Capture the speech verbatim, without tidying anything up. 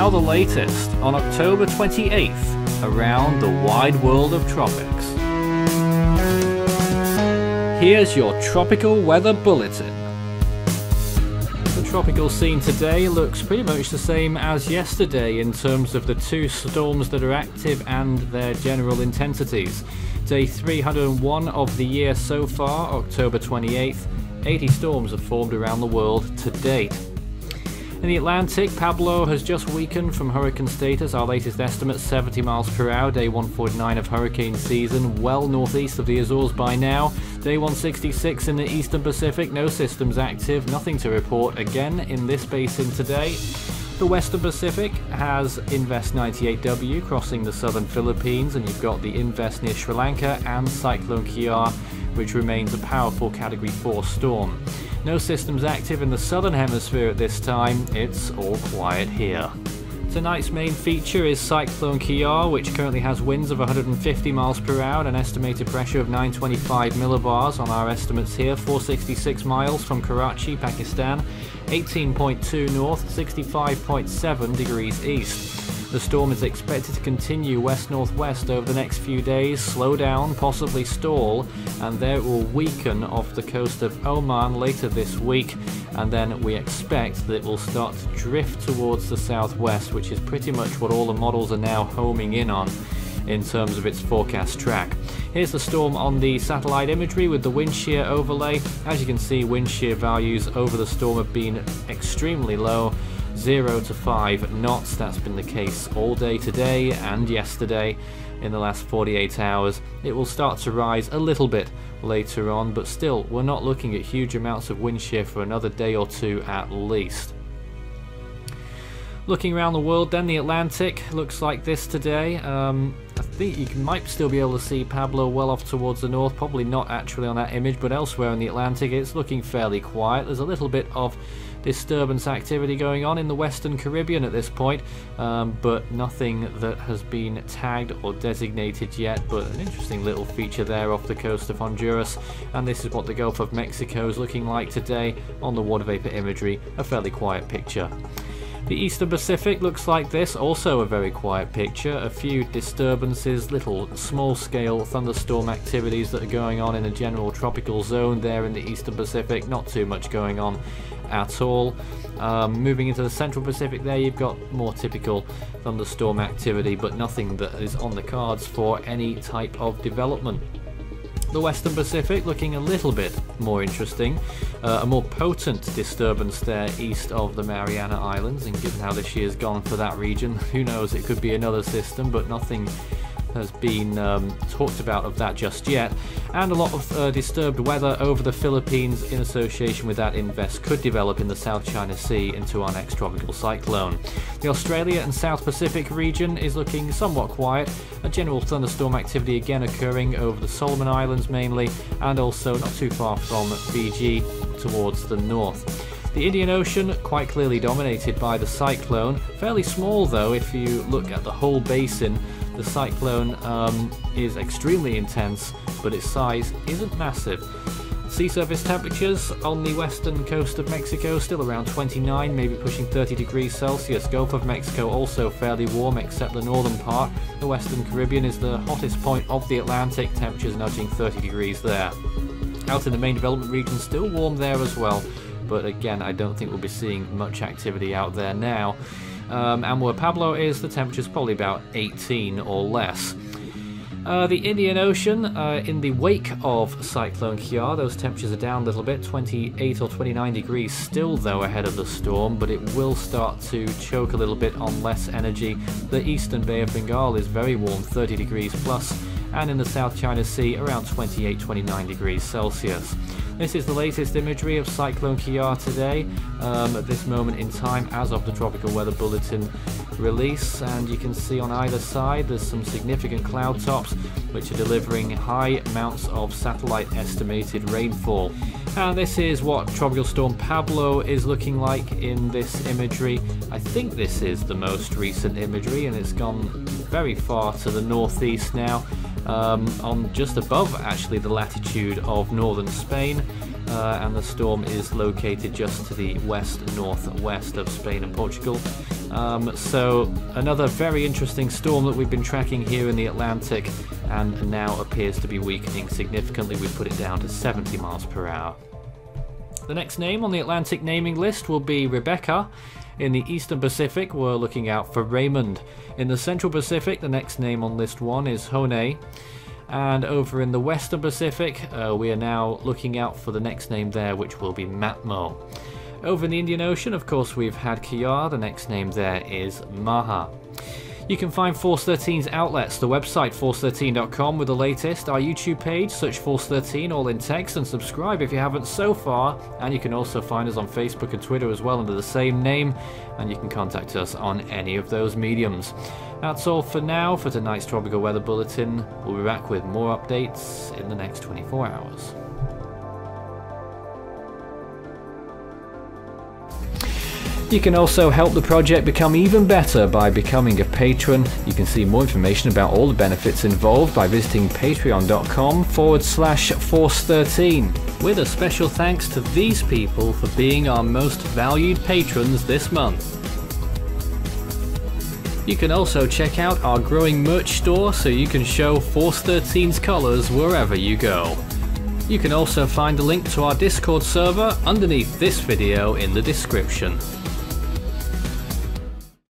now the latest on October twenty-eighth around the wide world of tropics. Here's your Tropical Weather Bulletin. The tropical scene today looks pretty much the same as yesterday in terms of the two storms that are active and their general intensities. Day three hundred and one of the year so far, October twenty-eighth, eighty storms have formed around the world to date. In the Atlantic, Pablo has just weakened from hurricane status, our latest estimate seventy miles per hour, day one forty-nine of hurricane season, well northeast of the Azores by now. Day one sixty-six in the eastern Pacific, no systems active, nothing to report again in this basin today. The western Pacific has Invest ninety-eight W crossing the southern Philippines, and you've got the Invest near Sri Lanka and Cyclone Kyarr, which remains a powerful category four storm. No systems active in the southern hemisphere at this time, it's all quiet here. Tonight's main feature is Cyclone Kyarr, which currently has winds of one hundred fifty miles per hour and an estimated pressure of nine twenty-five millibars on our estimates here, four sixty-six miles from Karachi, Pakistan, eighteen point two north, sixty-five point seven degrees east. The storm is expected to continue west-northwest over the next few days, slow down, possibly stall, and there it will weaken off the coast of Oman later this week, and then we expect that it will start to drift towards the southwest, which is pretty much what all the models are now homing in on in terms of its forecast track. Here's the storm on the satellite imagery with the wind shear overlay. As you can see, wind shear values over the storm have been extremely low, zero to five knots. That's been the case all day today and yesterday. In the last forty-eight hours, it will start to rise a little bit later on, but still we're not looking at huge amounts of wind shear for another day or two at least. Looking around the world then, the Atlantic looks like this today. um, I think you might still be able to see Pablo well off towards the north, probably not actually on that image, but elsewhere in the Atlantic it's looking fairly quiet. There's a little bit of disturbance activity going on in the Western Caribbean at this point, um, but nothing that has been tagged or designated yet, but an interesting little feature there off the coast of Honduras. And this is what the Gulf of Mexico is looking like today on the water vapor imagery, a fairly quiet picture. The eastern Pacific looks like this, also a very quiet picture, a few disturbances, little small-scale thunderstorm activities that are going on in the general tropical zone there in the eastern Pacific, not too much going on at all. Um, moving into the central Pacific there, you've got more typical thunderstorm activity, but nothing that is on the cards for any type of development. The western Pacific looking a little bit more interesting, uh, a more potent disturbance there east of the Mariana Islands, and given how this year's gone for that region, who knows, it could be another system, but nothing has been um, talked about of that just yet. And a lot of uh, disturbed weather over the Philippines in association with that Invest could develop in the South China Sea into our next tropical cyclone. The Australia and South Pacific region is looking somewhat quiet, a general thunderstorm activity again occurring over the Solomon Islands mainly, and also not too far from Fiji towards the north. The Indian Ocean quite clearly dominated by the cyclone, fairly small though if you look at the whole basin. The cyclone um, is extremely intense, but its size isn't massive. Sea surface temperatures on the western coast of Mexico still around twenty-nine, maybe pushing thirty degrees Celsius. Gulf of Mexico also fairly warm except the northern part. The western Caribbean is the hottest point of the Atlantic, temperatures nudging thirty degrees there. Out in the main development region, still warm there as well, but again I don't think we'll be seeing much activity out there now. Um, and where Pablo is, the temperature's probably about eighteen or less. Uh, the Indian Ocean, uh, in the wake of Cyclone Kyarr, those temperatures are down a little bit, twenty-eight or twenty-nine degrees still though ahead of the storm, but it will start to choke a little bit on less energy. The eastern Bay of Bengal is very warm, thirty degrees plus, and in the South China Sea around twenty-eight, twenty-nine degrees Celsius. This is the latest imagery of Cyclone Kyarr today, um, at this moment in time as of the Tropical Weather Bulletin release, and you can see on either side there's some significant cloud tops which are delivering high amounts of satellite estimated rainfall. And this is what Tropical Storm Pablo is looking like in this imagery. I think this is the most recent imagery, and it's gone very far to the northeast now. Um, on just above actually the latitude of northern Spain, uh, and the storm is located just to the west-northwest of Spain and Portugal. Um, so another very interesting storm that we've been tracking here in the Atlantic, and now appears to be weakening significantly. We've put it down to seventy miles per hour. The next name on the Atlantic naming list will be Rebecca. In the Eastern Pacific, we're looking out for Raymond. In the Central Pacific, the next name on list one is Hone. And over in the Western Pacific, uh, we are now looking out for the next name there, which will be Matmo. Over in the Indian Ocean, of course, we've had Kyarr. The next name there is Maha. You can find Force Thirteen's outlets, the website force thirteen dot com with the latest, our YouTube page, search Force Thirteen all in text, and subscribe if you haven't so far. And you can also find us on Facebook and Twitter as well under the same name, and you can contact us on any of those mediums. That's all for now for tonight's Tropical Weather Bulletin. We'll be back with more updates in the next twenty-four hours. You can also help the project become even better by becoming a patron. You can see more information about all the benefits involved by visiting patreon dot com forward slash force thirteen. With a special thanks to these people for being our most valued patrons this month. You can also check out our growing merch store so you can show Force thirteen's colours wherever you go. You can also find a link to our Discord server underneath this video in the description.